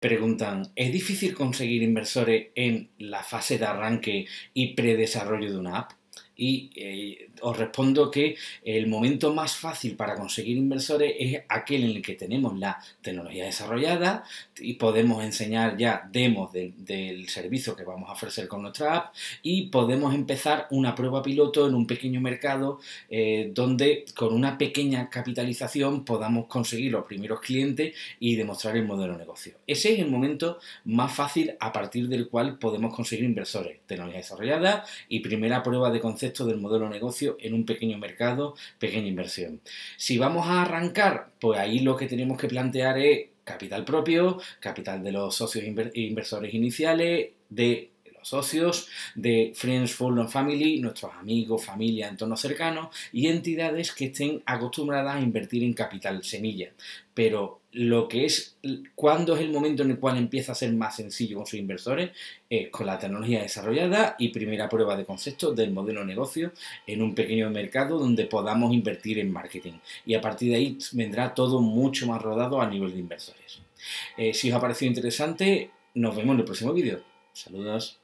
Preguntan, ¿es difícil conseguir inversores en la fase de arranque y predesarrollo de una app? Y os respondo que el momento más fácil para conseguir inversores es aquel en el que tenemos la tecnología desarrollada y podemos enseñar ya demos del servicio que vamos a ofrecer con nuestra app y podemos empezar una prueba piloto en un pequeño mercado donde con una pequeña capitalización podamos conseguir los primeros clientes y demostrar el modelo de negocio. Ese es el momento más fácil a partir del cual podemos conseguir inversores, tecnología desarrollada y primera prueba de concepto del modelo de negocio en un pequeño mercado, pequeña inversión. Si vamos a arrancar, pues ahí lo que tenemos que plantear es capital propio, capital de los socios inversores iniciales, de los socios, de Friends, Full and Family, nuestros amigos, familia, entornos cercanos y entidades que estén acostumbradas a invertir en capital semilla. Pero lo que es, cuándo es el momento en el cual empieza a ser más sencillo con sus inversores, es con la tecnología desarrollada y primera prueba de concepto del modelo de negocio en un pequeño mercado donde podamos invertir en marketing. Y a partir de ahí vendrá todo mucho más rodado a nivel de inversores. Si os ha parecido interesante, nos vemos en el próximo vídeo. Saludos.